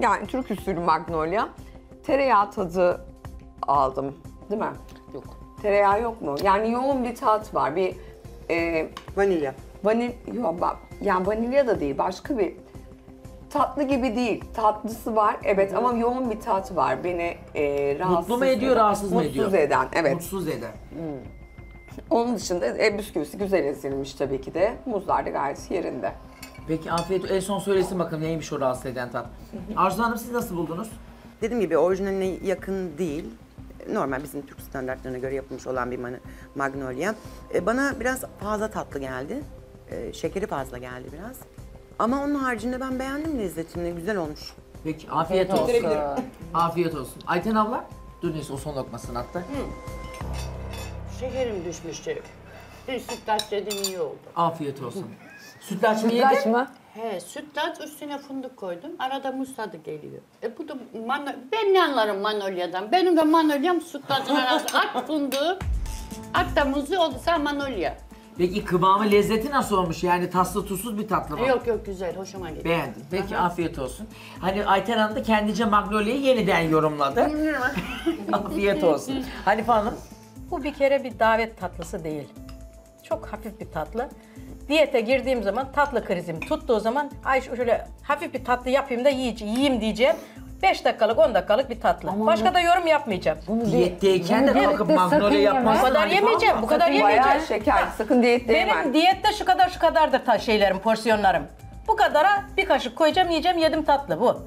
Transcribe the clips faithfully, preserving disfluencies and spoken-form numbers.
Yani Türk usulü Magnolia. Tereyağı tadı aldım, değil mi? Yok. Tereyağı yok mu? Yani yoğun bir tat var. Bir e, vanilya. Vanil, yok, yani vanilya da değil, başka bir tatlı gibi değil. Tatlısı var, evet, ama yoğun bir tat var. Beni e, rahatsız Mutlu mu ediyor, rahatsız mı ediyor? Mutsuz eden, evet. Mutsuz eden. Hmm. Onun dışında e, bisküvisi güzel ezilmiş tabii ki de. Muzlar da gayet yerinde. Peki, afiyet olsun. En son söylesin bakalım neymiş o rahatsız eden tat. Arzu Hanım, siz nasıl buldunuz? Dediğim gibi orijinaline yakın değil. Normal bizim Türk standartlarına göre yapılmış olan bir Magnolia. E, bana biraz fazla tatlı geldi. E, şekeri fazla geldi biraz. Ama onun haricinde ben beğendim lezzetini. Güzel olmuş. Peki, afiyet olsun. Afiyet olsun. Ayten abla, dur neyse o son lokmasını attı. Hı. Şekerim düşmüştü. Bir sütlaç yedim, iyi oldu. Afiyet olsun. Sütlaç mı yedin? He, sütlaç, üstüne fındık koydum. Arada muz tadı geliyor. E bu da manolya. Ben ne anlarım manolyadan? Benim de manolyam sütlacın arası. At fındığı, at da muzu olursa manolya. Peki kıvamı, lezzeti nasıl olmuş? Yani tatlı tuzsuz bir tatlı mı? Yok yok, güzel, hoşuma gitti. Beğendim. Peki, aha, afiyet olsun. Hani Ayten Hanım da kendince Magnolia'yı yeniden yorumladı. Afiyet olsun. Hanife Hanım? Bu bir kere bir davet tatlısı değil. Çok hafif bir tatlı. Diyete girdiğim zaman, tatlı krizim tuttuğu zaman, ay şöyle hafif bir tatlı yapayım da yiyeceğim, yiyeyim diyeceğim. beş dakikalık, on dakikalık bir tatlı. Aman Başka ya. da yorum yapmayacağım. Bunu diyetteyken de kalkıp Magnolia yapmaz. Bu kadar yemeyeceğim, bu kadar yemeyeceğim. Bayağı şeker, ha, sakın diyette yemem. Benim diyette şu kadar şu kadardır ta şeylerim, porsiyonlarım. Bu kadara bir kaşık koyacağım, yiyeceğim, yedim tatlı bu.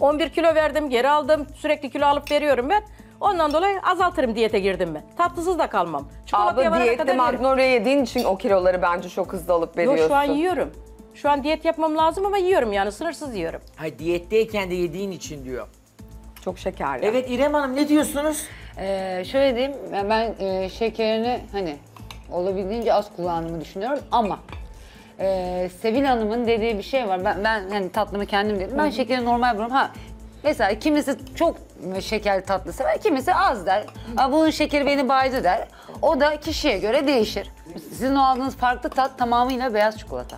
on bir kilo verdim, geri aldım, sürekli kilo alıp veriyorum ben. Ondan dolayı azaltırım diyete girdim mi. Tatlısız da kalmam. Abla diyette Magnolia yediğin için o kiloları bence çok hızlı alıp veriyorsun. Yok, şu an yiyorum. Şu an diyet yapmam lazım ama yiyorum, yani sınırsız yiyorum. Hayır, diyetteyken de yediğin için diyor. Çok şekerli. Evet İrem Hanım, ne diyorsunuz? Ee, şöyle diyeyim, ben e, şekerini hani olabildiğince az kullandığımı düşünüyorum ama e, Sevil Hanım'ın dediği bir şey var. Ben, ben yani tatlımı kendim dedim. Ben Hı. şekeri normal buluyorum. Ha, mesela kimisi çok şeker tatlı sever, kimisi az der. Bunun şekeri beni baydı der. O da kişiye göre değişir. Sizin o aldığınız farklı tat tamamıyla beyaz çikolata.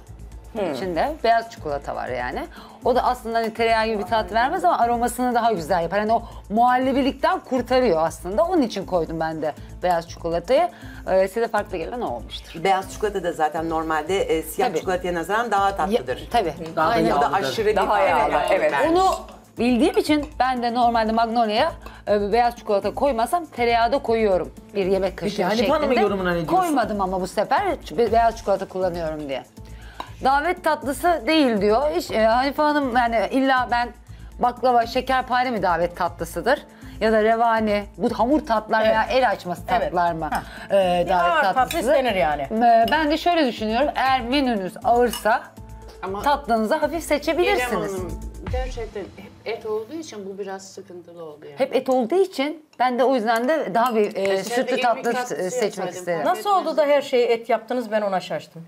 Hmm. İçinde beyaz çikolata var yani. O da aslında hani tereyağı gibi bir tat vermez ama aromasını daha güzel yapar. Hani o muhallebilikten kurtarıyor aslında. Onun için koydum ben de beyaz çikolatayı. Ee, size farklı gelen o olmuştur. Beyaz çikolata da zaten normalde e, siyah tabii. çikolataya nazaran daha tatlıdır. Ya, tabii. Daha Aynen. da, da aşırı daha yağlı. Evet. evet. Onu bildiğim için ben de normalde Magnolia'ya e, beyaz çikolata koymasam tereyağı da koyuyorum. Bir yemek kaşığı Peki, şeklinde. Hani yorumuna ne diyorsun? Koymadım ama bu sefer beyaz çikolata kullanıyorum diye. Davet tatlısı değil diyor. Hiç, e, Hanife Hanım yani illa ben baklava, şekerpare mi davet tatlısıdır? Ya da revani, bu hamur tatlar evet. veya el açması tatlar evet. mı e, davet tatlısı? Tatlı istenir yani. E, ben de şöyle düşünüyorum, eğer menünüz ağırsa ama tatlınıza hafif seçebilirsiniz. Hanım, gerçekten hep et olduğu için bu biraz sıkıntılı oldu yani. Hep et olduğu için ben de o yüzden de daha bir e, sütlü tatlı seçmek isterim. Nasıl oldu da her şeyi et yaptınız, ben ona şaştım.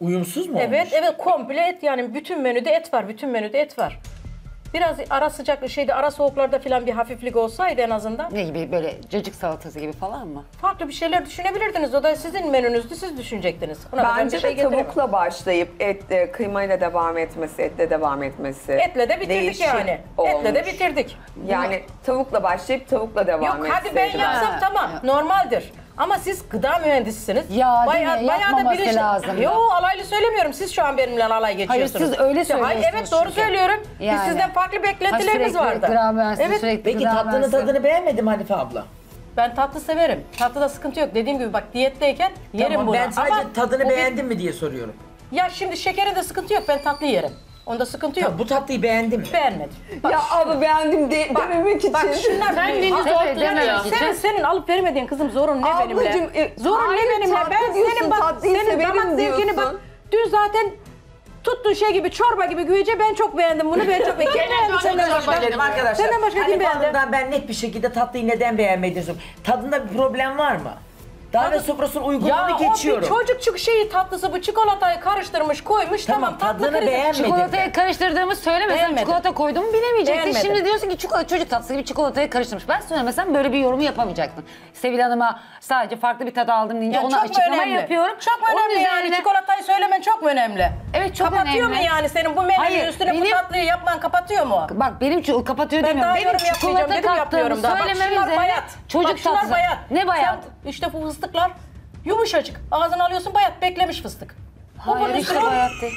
Uyumsuz mu Evet, olmuş? evet komple et yani bütün menüde et var, bütün menüde et var. Biraz ara sıcak şeyde, ara soğuklarda falan bir hafiflik olsaydı en azından. Ne gibi, böyle cacık salatası gibi falan mı? Farklı bir şeyler düşünebilirdiniz, o da sizin menünüzdü, siz düşünecektiniz. Ona Bence ben şey de getiremem. Tavukla başlayıp etle, kıymayla devam etmesi, etle devam etmesi. Etle de bitirdik Değişim yani, olmuş. etle de bitirdik. Yani Hı. tavukla başlayıp tavukla devam etmesi. Yok hadi ben yapsam ha. tamam, ha. normaldir. Ama siz gıda mühendisisiniz. Ya bayağı, bayağı da bilinçli. lazım. Yo alaylı söylemiyorum. Siz şu an benimle alay geçiyorsunuz. Hayır siz öyle söylüyorsunuz. Hayır, evet doğru çünkü. söylüyorum. Yani. Biz sizden farklı beklentilerimiz ha, vardı. Gıda mühendisi, evet. sürekli Peki gıda tatlını mühendisi. tadını beğenmedim Hanife abla. Ben tatlı severim. Tatlıda sıkıntı yok. Dediğim gibi bak diyetteyken yerim tamam, bunu. Ben sadece Ama tadını beğendim mi diye soruyorum. Ya şimdi şekere de sıkıntı yok. Ben tatlı yerim. Onda sıkıntı yok. Tabii, bu tatlıyı beğendim mi? Beğenmedim. Bak, ya abi beğendim de, bak, dememek için. Bak şunlar kendini zorluyor. Senin, senin alıp vermediğin kızım zorun ne Ablacığım, benimle? Zorun ne benimle? Ben diyorsun, senin bak senin damak zevkini bak. Dün zaten tuttun şey gibi çorba gibi güvece ben çok beğendim bunu. Ben çok beğendim. Gene senden başka dedim arkadaşlar. Senden başka değil beğendim. Ben net bir şekilde tatlıyı neden beğenmediniz? Tadında bir problem var mı? Darbe sofrasının uygunluğunu geçiyorum. Ya o bir çocukçuk şeyi tatlısı, bu çikolatayı karıştırmış koymuş, tamam, tamam tatlı krizi. Beğenmedim. Çikolatayı de. Karıştırdığımı söylemesem çikolata koyduğumu bilemeyecektin. Şimdi diyorsun ki çikolata, çocuk tatlısı gibi çikolatayı karıştırmış. Ben söylemesem böyle bir yorumu yapamayacaktın. Sevil Hanım'a sadece farklı bir tadı aldım deyince ya ona açıklama yapıyorum. Çok mu önemli üzerine... yani çikolatayı söylemen çok mu önemli? Evet çok kapatıyor önemli. Kapatıyor mu yani senin bu meyvenin üstüne benim... bu tatlıyı yapman kapatıyor mu? Bak benim kapatıyor ben demiyorum. Benim çikolata kattığımı söylemem üzerine çocuk tatlısı. Ne bayat? İşte bu fıstıklar yumuşacık. Ağzına alıyorsun bayat, beklemiş fıstık. Hayır işte o... bayat değil.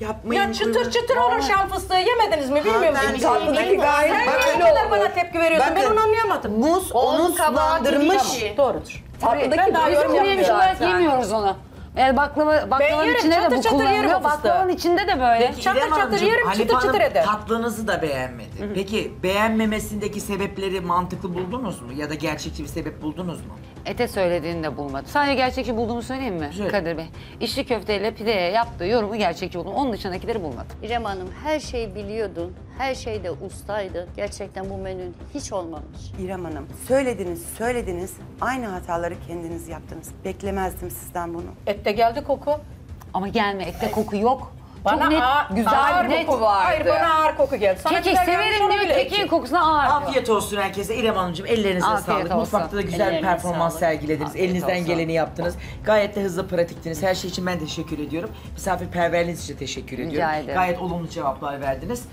Yapmayın. Ya çıtır buyurun. Çıtır olur şam fıstığı, yemediniz mi bilmiyorum. Tatlıdaki gayet böyle olur. Sen bana tepki veriyorsun, bakın, ben onu anlayamadım. Muz onu sulandırmış. Doğrudur. Tatlıdaki bizim kuruyemiş olarak yemiyoruz onu. Yani baklava, baklavanın içinde çatır de bu çatır kullanılıyor, baklavanın içinde de böyle. Peki, çatır çatır amcım, yerim, Halif çıtır çıtır eder. Tatlınızı da beğenmedi. Hı hı. Peki beğenmemesindeki sebepleri mantıklı buldunuz mu? Ya da gerçekçi bir sebep buldunuz mu? Ete söylediğini de bulmadım. Sadece gerçekçi bulduğumu söyleyeyim mi evet. Kadir Bey? İçli köfteyle pideye yaptığı yorumu gerçekçi buldum. Onun dışındakileri bulmadım. İrem Hanım her şeyi biliyordun. Her şeyde ustaydı. Gerçekten bu menün hiç olmamış. İrem Hanım söylediniz söylediniz. Aynı hataları kendiniz yaptınız. Beklemezdim sizden bunu. Ette geldi koku. Ama gelme ette koku yok. Bana çok net, ağır, güzel, ağır net. Koku vardı. Hayır bana ağır koku geldi. Sana kekik severim diyor, kekiğin kokusuna ağır. Afiyet olsun herkese. İrem Hanımcığım ellerinize afiyet sağlık. Olsun. Mutfakta da güzel elleriniz bir performans sağlık. Sergilediniz. Afiyet elinizden olsun. Geleni yaptınız. Gayet de hızlı pratiktiniz. Her şey için ben teşekkür ediyorum. Misafirperverliğiniz için teşekkür ediyorum. Gayet olumlu cevaplar verdiniz.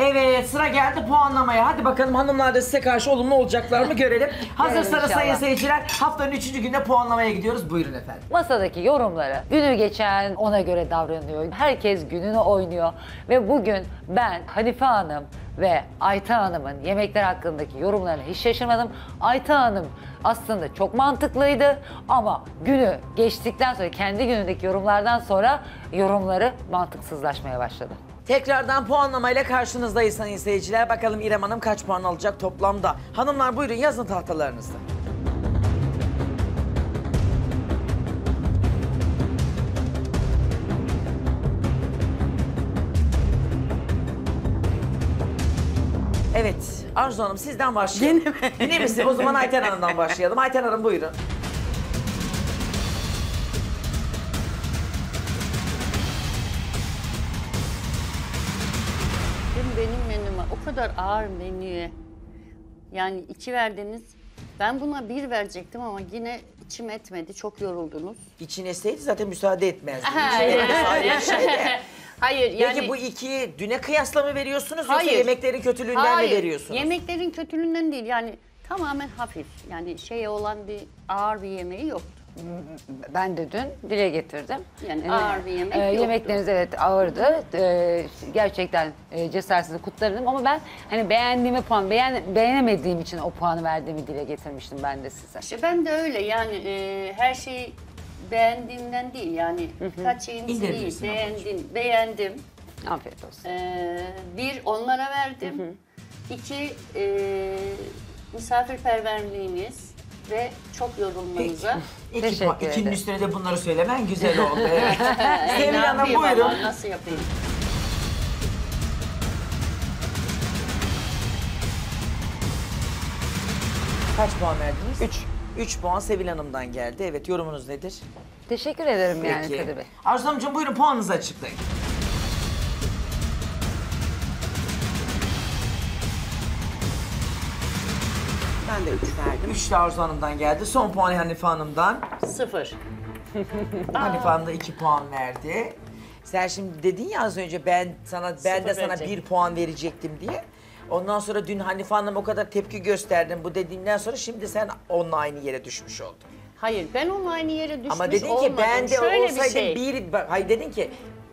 Evet sıra geldi puanlamaya. Hadi bakalım hanımlar da size karşı olumlu olacaklar mı görelim. Hazırsanız sayın seyirciler haftanın üçüncü günde puanlamaya gidiyoruz. Buyurun efendim. Masadaki yorumları günü geçen ona göre davranıyor. Herkes gününü oynuyor. Ve bugün ben Hanife Hanım ve Ayta Hanım'ın yemekler hakkındaki yorumlarına hiç şaşırmadım. Ayta Hanım aslında çok mantıklıydı ama günü geçtikten sonra kendi günündeki yorumlardan sonra yorumları mantıksızlaşmaya başladı. Tekrardan puanlamayla karşınızdayız sayın seyirciler. Bakalım İrem Hanım kaç puan alacak toplamda? Hanımlar buyurun yazın tahtalarınızı. Evet Arzu Hanım sizden başlayalım. Yine mi? O zaman Ayten Hanım'dan başlayalım. Ayten Hanım buyurun. Benim menüme o kadar ağır menüye yani iki verdiniz. Ben buna bir verecektim ama yine içim etmedi. Çok yoruldunuz. İçin etseydi zaten müsaade etmezdi. Hayır yani. Peki bu iki düne kıyasla mı veriyorsunuz hayır. Yoksa yemeklerin kötülüğünden hayır. Mi veriyorsunuz? Yemeklerin kötülüğünden değil yani tamamen hafif. Yani şeye olan bir ağır bir yemeği yoktu. Ben de dün dile getirdim. Yani ağır bir yemek ee, yemekleriniz evet ağırdı. Ee, gerçekten e, cesaretinizi kutlardım ama ben hani beğendiğime puan, beğen, beğenemediğim için o puanı verdiğimi dile getirmiştim ben de size. İşte ben de öyle yani e, her şeyi beğendiğimden değil yani kaç şeyiniz değil, beğendim, beğendim. Afiyet olsun. Ee, bir onlara verdim. Hı hı. İki e, misafirperverliğiniz. Ve çok yorulmanıza. İki, ikinin üstüne de bunları söylemen güzel oldu. Evet. Sevil Hanım buyurun. Ama, nasıl yapayım? Kaç puan verdiniz? Üç. Üç puan Sevil Hanım'dan geldi. Evet yorumunuz nedir? Teşekkür ederim peki. Yani Kadir Bey. Arzu Hanımcığım buyurun puanınızı açıklayın. Ben de üç verdim. üç de Arzu Hanım'dan geldi. Son puanı Hanife Hanım'dan. sıfır. Hanife Hanım da iki puan verdi. Sen şimdi dedin ya az önce ben sana ben sıfır de sana verecek. bir puan verecektim diye. Ondan sonra dün Hanife Hanım o kadar tepki gösterdin bu dediğimden sonra şimdi sen onunla aynı yere düşmüş oldun. Hayır ben onunla aynı yere düşmüş olmadım. Ama dedin olmadım. Ki ben de şöyle olsaydım bir, şey. bir bak, hayır dedin ki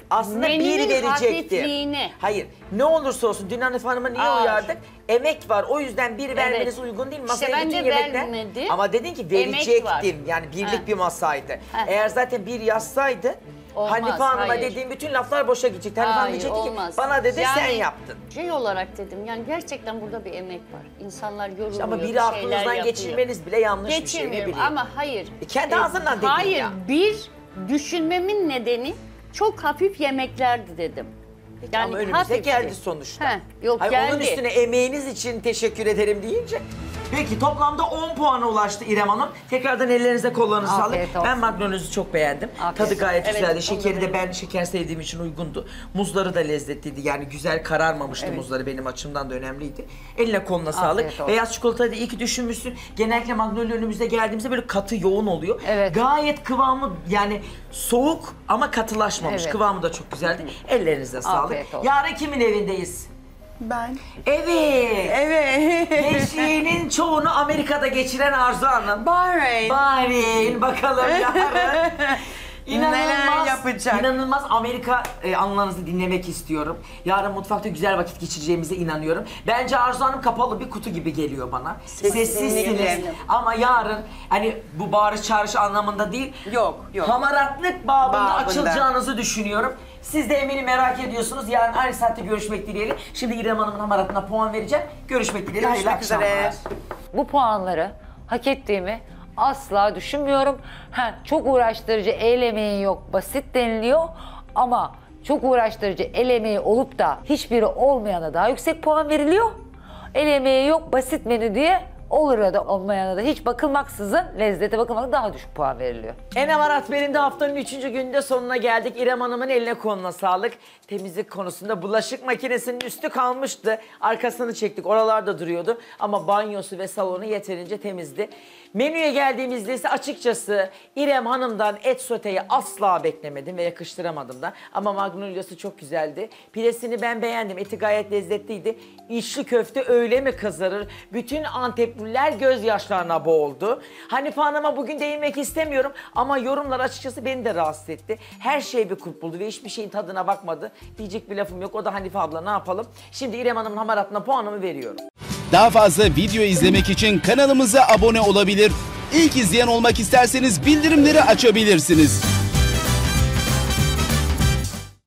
aslında menünün bir verecektim. Hayır, ne olursa olsun dün Hanife Hanım'a niye ağır. Uyardık? Emek var, o yüzden bir vermeniz evet. Uygun değil. Masaya işte bütün yemekler. Ama dedin ki verecektim, yani birlik ha. Bir masaydı. Ha. Eğer zaten bir yazsaydı, olmaz, Hanife Hanım'a dediğim bütün laflar boşa gidecekti. Hanife Hanım diyecekti ki, bana dedi yani, sen yaptın. Şey olarak dedim, yani gerçekten burada bir emek var. İnsanlar yoruluyor, işte ama biri aklınızdan geçirmeniz bile yanlış bir şey, ne bileyim. Ama hayır. E, kendi e, ağzından dedin hayır, ya. Hayır, bir düşünmemin nedeni, çok hafif yemeklerdi dedim. Peki, yani ama önümüze geldi sonuçta. Heh, yok hayır, geldi. Onun üstüne emeğiniz için teşekkür ederim deyince... Peki toplamda on puana ulaştı İrem Hanım. Tekrardan ellerinize kollarınızı sağlık. Ben magnolia'nızı çok beğendim. Afiyet Tadı gayet olsun. Güzeldi. Evet, şekeri de ben şeker sevdiğim için uygundu. Muzları da lezzetliydi. Yani güzel kararmamıştı evet. Muzları benim açımdan da önemliydi. Eline koluna afiyet sağlık. Olsun. Beyaz çikolatayı da iyi ki düşünmüşsün. Genellikle magnolia önümüze geldiğimizde böyle katı yoğun oluyor. Evet. Gayet kıvamı yani soğuk ama katılaşmamış. Evet. Kıvamı da çok güzeldi. Ellerinize sağlık. Yarın kimin evindeyiz? Ben. Evet. Evet. Gençliğinin çoğunu Amerika'da geçiren Arzu Hanım. Bahreyn. Bahreyn. Bakalım yarın. İnanılmaz, yapacak. İnanılmaz Amerika e, anılarınızı dinlemek istiyorum. Yarın mutfakta güzel vakit geçireceğimize inanıyorum. Bence Arzu Hanım kapalı bir kutu gibi geliyor bana. Sessizsiniz. Ama yarın hani bu bağırış çağırış anlamında değil. Yok yok. Hamaratlık babında, babında açılacağınızı düşünüyorum. Siz de eminim merak ediyorsunuz. Yarın aynı saatte görüşmek dileğiyle. Şimdi İrem Hanım'ın hamaratına puan vereceğim. Görüşmek dileğiyle. Görüşmek üzere. Bu puanları hak ettiğimi asla düşünmüyorum. Ha, çok uğraştırıcı, el emeği yok, basit deniliyor ama çok uğraştırıcı, el emeği olup da hiçbiri olmayana daha yüksek puan veriliyor. El emeği yok, basit menü diye olur ya da olmayana da hiç bakılmaksızın, lezzete bakılmadan daha düşük puan veriliyor. Enamarat benim de haftanın üçüncü günde sonuna geldik. İrem Hanım'ın eline koluna sağlık. Temizlik konusunda bulaşık makinesinin üstü kalmıştı. Arkasını çektik, oralarda duruyordu. Ama banyosu ve salonu yeterince temizdi. Menüye geldiğimizde ise açıkçası İrem Hanım'dan et soteyi asla beklemedim ve yakıştıramadım da. Ama magnolia'sı çok güzeldi. Piresini ben beğendim, eti gayet lezzetliydi. İçli köfte öyle mi kızarır? Bütün Antepliler gözyaşlarına boğuldu. Hanife Hanım'a bugün değinmek istemiyorum ama yorumlar açıkçası beni de rahatsız etti. Her şey bir kulp buldu ve hiçbir şeyin tadına bakmadı. Diyecek bir lafım yok, o da Hanife abla ne yapalım? Şimdi İrem Hanım'ın hamaratına puanımı veriyorum. Daha fazla video izlemek için kanalımıza abone olabilir. İlk izleyen olmak isterseniz bildirimleri açabilirsiniz.